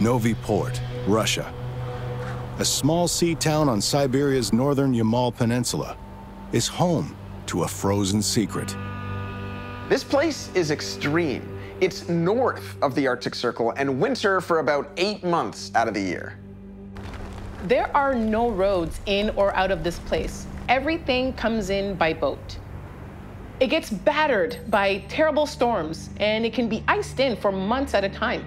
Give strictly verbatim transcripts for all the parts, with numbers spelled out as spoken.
Novy Port, Russia. A small sea town on Siberia's northern Yamal Peninsula is home to a frozen secret. This place is extreme. It's north of the Arctic Circle and winter for about eight months out of the year. There are no roads in or out of this place. Everything comes in by boat. It gets battered by terrible storms, and it can be iced in for months at a time.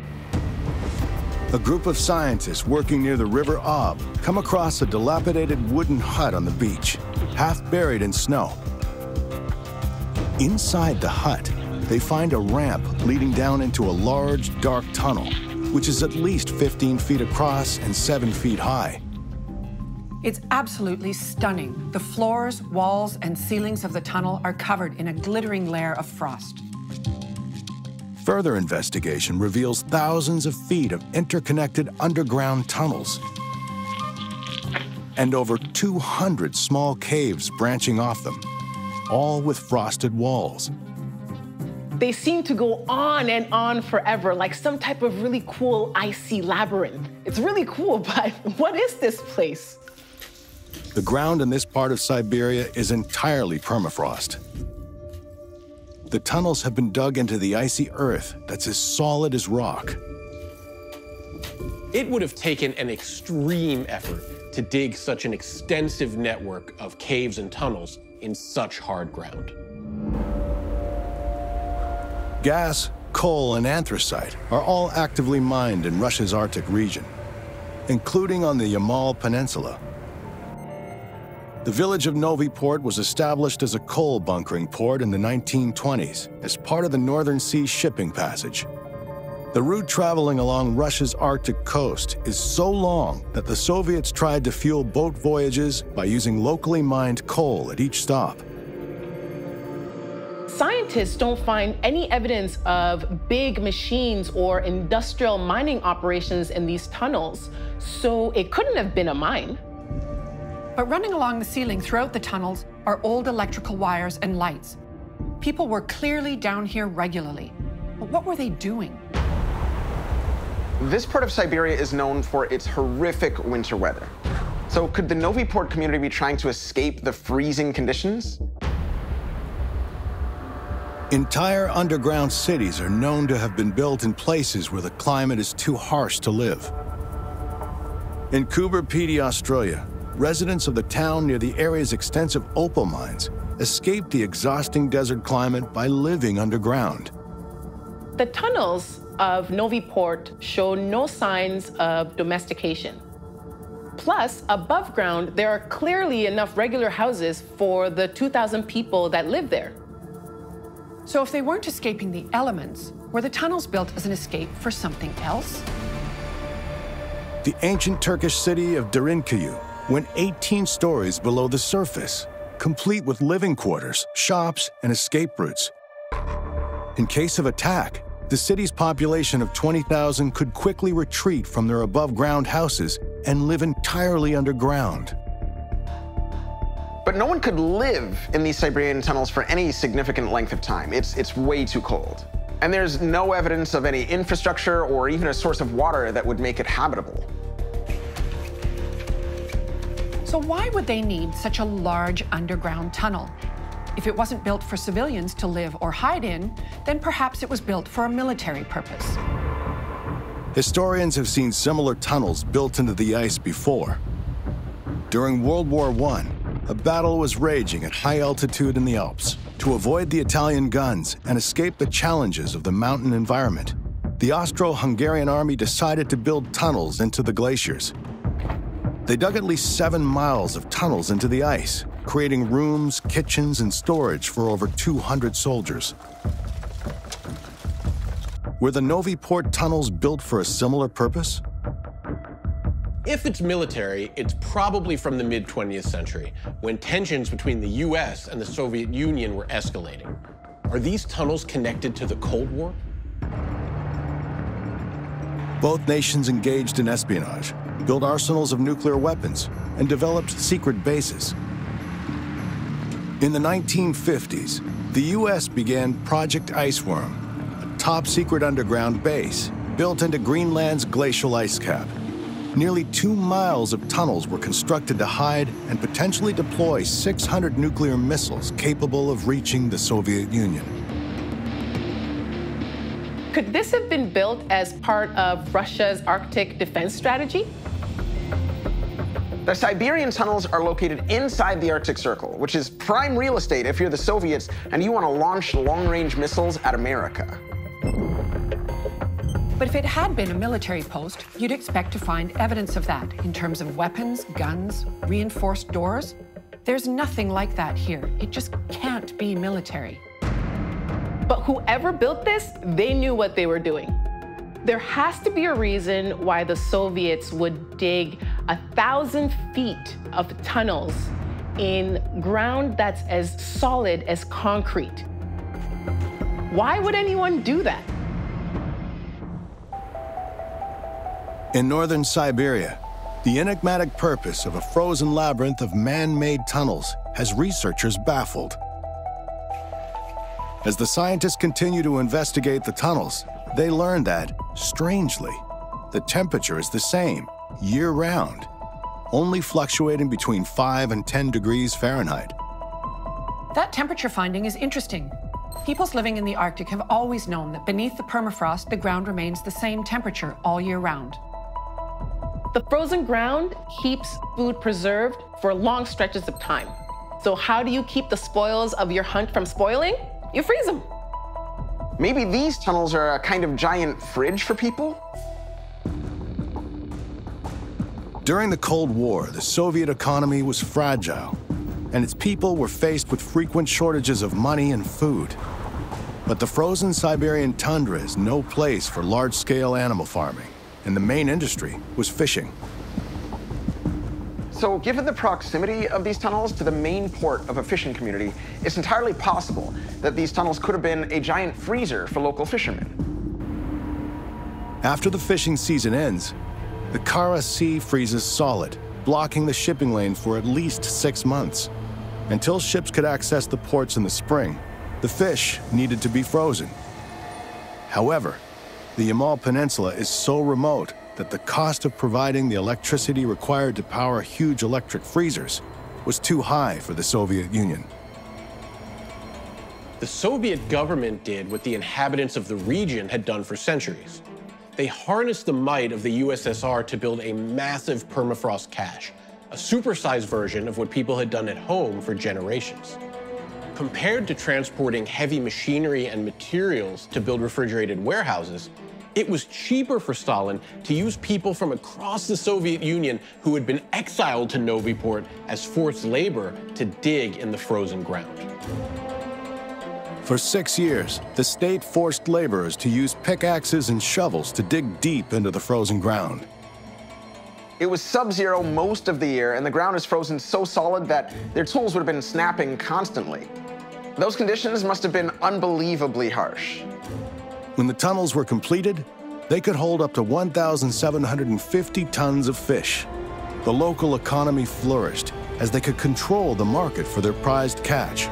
A group of scientists working near the River Ob come across a dilapidated wooden hut on the beach, half buried in snow. Inside the hut, they find a ramp leading down into a large, dark tunnel, which is at least fifteen feet across and seven feet high. It's absolutely stunning. The floors, walls, and ceilings of the tunnel are covered in a glittering layer of frost. Further investigation reveals thousands of feet of interconnected underground tunnels and over two hundred small caves branching off them, all with frosted walls. They seem to go on and on forever, like some type of really cool icy labyrinth. It's really cool, but what is this place? The ground in this part of Siberia is entirely permafrost. The tunnels have been dug into the icy earth that's as solid as rock. It would have taken an extreme effort to dig such an extensive network of caves and tunnels in such hard ground. Gas, coal, and anthracite are all actively mined in Russia's Arctic region, including on the Yamal Peninsula. The village of Novy Port was established as a coal bunkering port in the nineteen twenties as part of the Northern Sea shipping passage. The route traveling along Russia's Arctic coast is so long that the Soviets tried to fuel boat voyages by using locally mined coal at each stop. Scientists don't find any evidence of big machines or industrial mining operations in these tunnels, so it couldn't have been a mine. But running along the ceiling throughout the tunnels are old electrical wires and lights. People were clearly down here regularly. But what were they doing? This part of Siberia is known for its horrific winter weather. So could the Novy Port community be trying to escape the freezing conditions? Entire underground cities are known to have been built in places where the climate is too harsh to live. In Coober Pedy, Australia, residents of the town near the area's extensive opal mines escaped the exhausting desert climate by living underground. The tunnels of Novy Port show no signs of domestication. Plus, above ground, there are clearly enough regular houses for the two thousand people that live there. So if they weren't escaping the elements, were the tunnels built as an escape for something else? The ancient Turkish city of Derinkuyu went eighteen stories below the surface, complete with living quarters, shops, and escape routes. In case of attack, the city's population of twenty thousand could quickly retreat from their above-ground houses and live entirely underground. But no one could live in these Siberian tunnels for any significant length of time. It's, it's way too cold. And there's no evidence of any infrastructure or even a source of water that would make it habitable. So why would they need such a large underground tunnel? If it wasn't built for civilians to live or hide in, then perhaps it was built for a military purpose. Historians have seen similar tunnels built into the ice before. During World War One, a battle was raging at high altitude in the Alps. To avoid the Italian guns and escape the challenges of the mountain environment, the Austro-Hungarian army decided to build tunnels into the glaciers. They dug at least seven miles of tunnels into the ice, creating rooms, kitchens, and storage for over two hundred soldiers. Were the Novy Port tunnels built for a similar purpose? If it's military, it's probably from the mid twentieth century, when tensions between the U S and the Soviet Union were escalating. Are these tunnels connected to the Cold War? Both nations engaged in espionage, built arsenals of nuclear weapons, and developed secret bases. In the nineteen fifties, the U S began Project Iceworm, a top-secret underground base built into Greenland's glacial ice cap. Nearly two miles of tunnels were constructed to hide and potentially deploy six hundred nuclear missiles capable of reaching the Soviet Union. Could this have been built as part of Russia's Arctic defense strategy? The Siberian tunnels are located inside the Arctic Circle, which is prime real estate if you're the Soviets and you want to launch long-range missiles at America. But if it had been a military post, you'd expect to find evidence of that in terms of weapons, guns, reinforced doors. There's nothing like that here. It just can't be military. But whoever built this, they knew what they were doing. There has to be a reason why the Soviets would dig a thousand feet of tunnels in ground that's as solid as concrete. Why would anyone do that? In northern Siberia, the enigmatic purpose of a frozen labyrinth of man-made tunnels has researchers baffled. As the scientists continue to investigate the tunnels, they learn that, strangely, the temperature is the same year-round, only fluctuating between five and ten degrees Fahrenheit. That temperature finding is interesting. Peoples living in the Arctic have always known that beneath the permafrost, the ground remains the same temperature all year-round. The frozen ground keeps food preserved for long stretches of time. So how do you keep the spoils of your hunt from spoiling? You freeze them. Maybe these tunnels are a kind of giant fridge for people? During the Cold War, the Soviet economy was fragile, and its people were faced with frequent shortages of money and food. But the frozen Siberian tundra is no place for large-scale animal farming, and the main industry was fishing. So given the proximity of these tunnels to the main port of a fishing community, it's entirely possible that these tunnels could have been a giant freezer for local fishermen. After the fishing season ends, the Kara Sea freezes solid, blocking the shipping lane for at least six months. Until ships could access the ports in the spring, the fish needed to be frozen. However, the Yamal Peninsula is so remote that the cost of providing the electricity required to power huge electric freezers was too high for the Soviet Union. The Soviet government did what the inhabitants of the region had done for centuries. They harnessed the might of the U S S R to build a massive permafrost cache, a supersized version of what people had done at home for generations. Compared to transporting heavy machinery and materials to build refrigerated warehouses, it was cheaper for Stalin to use people from across the Soviet Union who had been exiled to Novy Port as forced labor to dig in the frozen ground. For six years, the state forced laborers to use pickaxes and shovels to dig deep into the frozen ground. It was sub-zero most of the year, and the ground is frozen so solid that their tools would have been snapping constantly. Those conditions must have been unbelievably harsh. When the tunnels were completed, they could hold up to one thousand seven hundred fifty tons of fish. The local economy flourished as they could control the market for their prized catch.